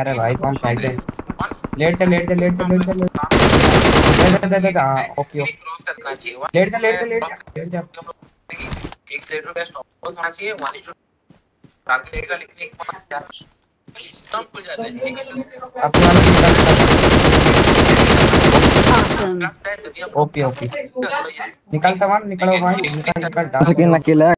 अरे भाई कौन फाइट है। लेट जा। ओके लेट जा। एक सेट का स्टॉप होना चाहिए 1:2 टारगेट का लिखने के बाद यार सब खुल जाता है। अपना ओपी निकलता मान निकलो भाई। सेकंड अकेला